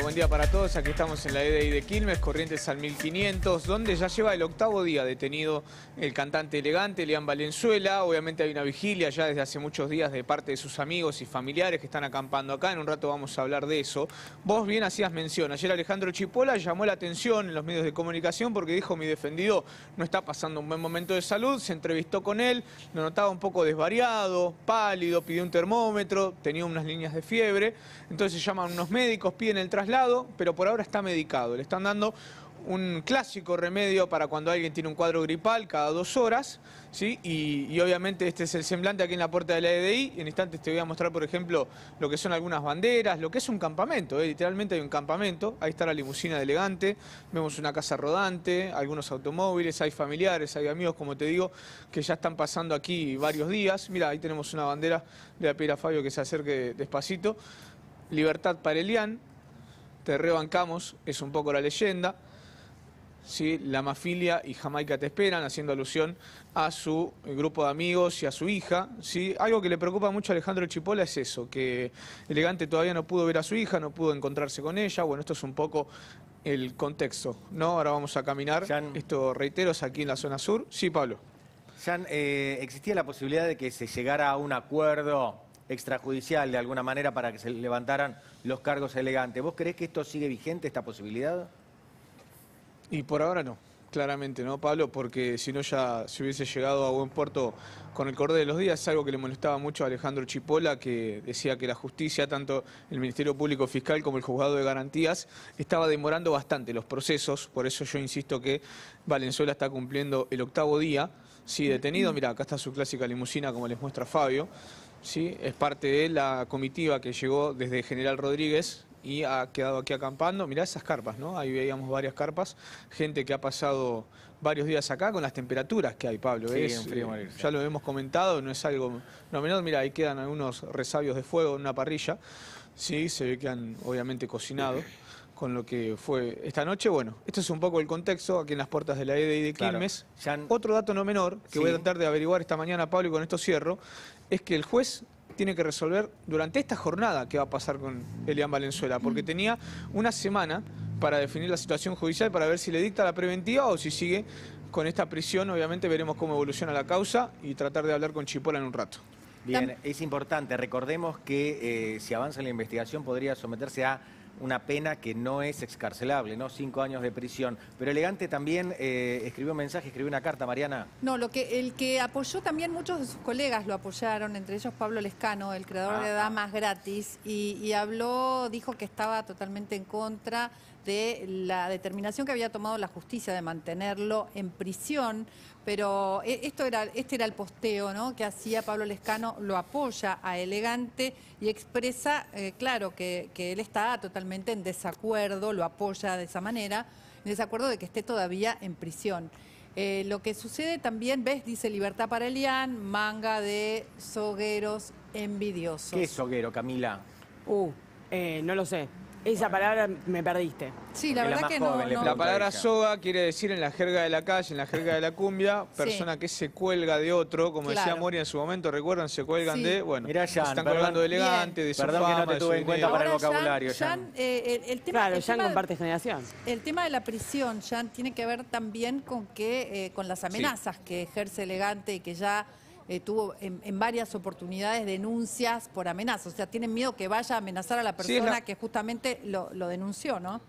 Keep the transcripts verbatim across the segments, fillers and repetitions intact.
Buen día para todos, aquí estamos en la E D I de Quilmes, Corrientes al mil quinientos, donde ya lleva el octavo día detenido el cantante L-Gante, L-Gante Valenzuela. Obviamente hay una vigilia ya desde hace muchos días de parte de sus amigos y familiares que están acampando acá. En un rato vamos a hablar de eso. Vos bien hacías mención, ayer Alejandro Chipola llamó la atención en los medios de comunicación porque dijo: mi defendido no está pasando un buen momento de salud. Se entrevistó con él, lo notaba un poco desvariado, pálido, pidió un termómetro, tenía unas líneas de fiebre. Entonces llaman unos médicos, piden el traslado, pero por ahora está medicado. Le están dando un clásico remedio para cuando alguien tiene un cuadro gripal cada dos horas, ¿sí? Y, y obviamente este es el semblante aquí en la puerta de la E D I. En instantes te voy a mostrar, por ejemplo, lo que son algunas banderas, lo que es un campamento, ¿eh? Literalmente hay un campamento. Ahí está la limusina de L-Gante, vemos una casa rodante, algunos automóviles, hay familiares, hay amigos, como te digo, que ya están pasando aquí varios días. Mira, ahí tenemos una bandera, le voy a pedir a Fabio que se acerque despacito. Libertad para Elian. Te rebancamos, es un poco la leyenda, ¿sí? La Mafilia y Jamaica te esperan, haciendo alusión a su grupo de amigos y a su hija, ¿sí? Algo que le preocupa mucho a Alejandro Chipola es eso, que L-Gante todavía no pudo ver a su hija, no pudo encontrarse con ella. Bueno, esto es un poco el contexto, ¿no? Ahora vamos a caminar, Jean, esto reitero, es aquí en la zona sur. Sí, Pablo. Jean, eh, ¿existía la posibilidad de que se llegara a un acuerdo extrajudicial de alguna manera para que se levantaran los cargos L-Gante? ¿Vos creés que esto sigue vigente, esta posibilidad? Y por ahora no, claramente no, Pablo, porque si no ya se hubiese llegado a buen puerto con el correr de los días. Es algo que le molestaba mucho a Alejandro Chipola, que decía que la justicia, tanto el Ministerio Público Fiscal como el Juzgado de Garantías, estaba demorando bastante los procesos. Por eso yo insisto que Valenzuela está cumpliendo el octavo día, sí, detenido. Mirá, acá está su clásica limusina, como les muestra Fabio. Sí, es parte de la comitiva que llegó desde General Rodríguez y ha quedado aquí acampando. Mirá esas carpas, ¿no? Ahí veíamos varias carpas, gente que ha pasado varios días acá con las temperaturas que hay, Pablo. Sí, es, frío, eh, ya lo hemos comentado, no es algo no menor. Mirá, ahí quedan algunos resabios de fuego en una parrilla, sí, se ve que han obviamente cocinado con lo que fue esta noche. Bueno, esto es un poco el contexto aquí en las puertas de la E D I de Quilmes. Claro. Jean, otro dato no menor que sí. voy a tratar de averiguar esta mañana, Pablo, y con esto cierro, es que el juez tiene que resolver durante esta jornada qué va a pasar con L-Gante Valenzuela, porque tenía una semana para definir la situación judicial, para ver si le dicta la preventiva o si sigue con esta prisión. Obviamente veremos cómo evoluciona la causa y tratar de hablar con Chipola en un rato. Bien, es importante, recordemos que eh, si avanza la investigación podría someterse a una pena que no es excarcelable, ¿no? Cinco años de prisión. Pero L-Gante también eh, escribió un mensaje, escribió una carta, Mariana. No, lo que el que apoyó también, muchos de sus colegas lo apoyaron, entre ellos Pablo Lescano, el creador ah, de Damas Gratis, y, y habló, dijo que estaba totalmente en contra de la determinación que había tomado la justicia de mantenerlo en prisión, pero esto era, este era el posteo, ¿no?, que hacía Pablo Lescano, lo apoya a L-Gante y expresa, eh, claro, que, que él está totalmente en desacuerdo, lo apoya de esa manera, en desacuerdo de que esté todavía en prisión. Eh, lo que sucede también, ves, dice libertad para Elian, manga de zogueros envidiosos. ¿Qué es zoguero, Camila? Uh, eh, no lo sé. Esa palabra me perdiste. Sí, la Porque verdad la que no, no. La palabra soga quiere decir, en la jerga de la calle, en la jerga de la cumbia, persona sí. que se cuelga de otro, como claro. decía Moria en su momento, recuerdan, se cuelgan sí. de, bueno, Mirá, Jean, están perdón, colgando de L-Gante, de su Perdón fama, que no te tuve en cuenta para el vocabulario, Jean. Jean, eh, el, el tema, claro, el Jean tema, comparte generación. El tema de la prisión, Jean, tiene que ver también con, que, eh, con las amenazas sí. que ejerce L-Gante y que ya... Eh, tuvo en, en varias oportunidades denuncias por amenazas. O sea, tienen miedo que vaya a amenazar a la persona sí, la... que justamente lo, lo denunció, ¿no?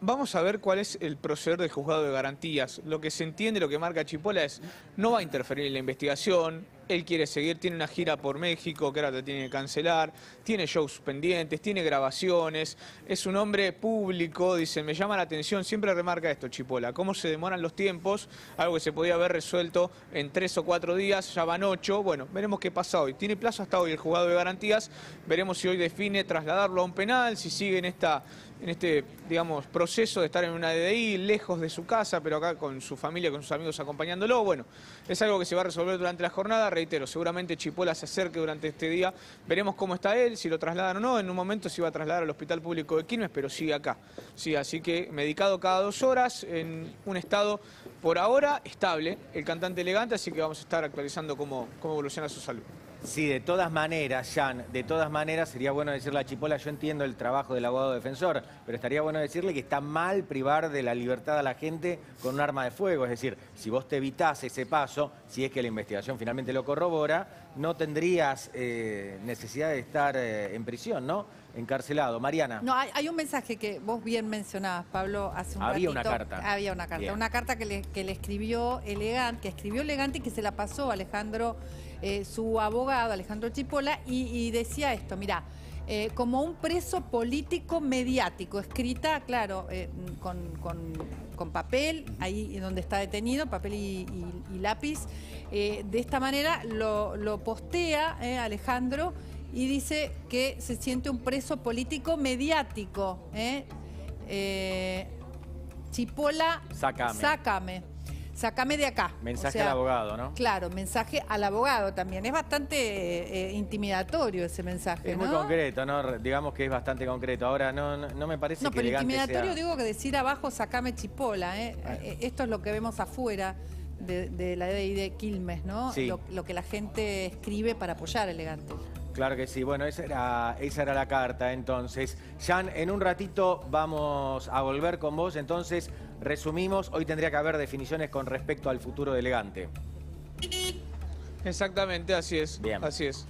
Vamos a ver cuál es el proceder del Juzgado de Garantías. Lo que se entiende, lo que marca Chipola es, no va a interferir en la investigación, él quiere seguir, tiene una gira por México que ahora te tiene que cancelar, tiene shows pendientes, tiene grabaciones, es un hombre público, dice, me llama la atención, siempre remarca esto Chipola, cómo se demoran los tiempos, algo que se podía haber resuelto en tres o cuatro días, ya van ocho, bueno, veremos qué pasa hoy. Tiene plazo hasta hoy el Juzgado de Garantías, veremos si hoy define trasladarlo a un penal, si sigue en esta, en este, digamos, proceso proceso de estar en una E D I, lejos de su casa, pero acá con su familia, con sus amigos acompañándolo. Bueno, es algo que se va a resolver durante la jornada, reitero, seguramente Chipola se acerque durante este día, veremos cómo está él, si lo trasladan o no, en un momento se iba a trasladar al Hospital Público de Quilmes, pero sigue acá. Sí, así que medicado cada dos horas, en un estado por ahora estable, el cantante L-Gante, así que vamos a estar actualizando cómo, cómo evoluciona su salud. Sí, de todas maneras, Jan, de todas maneras sería bueno decirle a Chipola, yo entiendo el trabajo del abogado defensor, pero estaría bueno decirle que está mal privar de la libertad a la gente con un arma de fuego. Es decir, si vos te evitás ese paso, si es que la investigación finalmente lo corrobora, no tendrías eh, necesidad de estar eh, en prisión, ¿no? Encarcelado. Mariana. No, hay, hay un mensaje que vos bien mencionabas, Pablo, hace un Había ratito. Una carta. Había una carta. Bien. Una carta que le, que le escribió L-Gante, que escribió L-Gante y que se la pasó a Alejandro, eh, su abogado, Alejandro Chipola, y, y decía esto, mirá, eh, como un preso político mediático, escrita, claro, eh, con, con, con papel, ahí donde está detenido, papel y, y, y lápiz. Eh, de esta manera lo, lo postea eh, Alejandro, y dice que se siente un preso político mediático. ¿eh? Eh, Chipola, sácame. sácame. Sácame de acá. Mensaje, o sea, al abogado, ¿no? Claro, mensaje al abogado también. Es bastante eh, eh, intimidatorio ese mensaje, es, ¿no? Es muy concreto, ¿no? Digamos que es bastante concreto. Ahora, no, no, no me parece no, que pero L-Gante intimidatorio sea... digo que decir abajo, sácame Chipola. ¿eh? Bueno. Esto es lo que vemos afuera de, de la E D I de Quilmes, ¿no? Sí. Lo, lo que la gente escribe para apoyar a L-Gante. Claro que sí. Bueno, esa era, esa era la carta, entonces. Jan, en un ratito vamos a volver con vos. Entonces, resumimos, hoy tendría que haber definiciones con respecto al futuro de L-Gante. Exactamente, así es. Bien. Así es.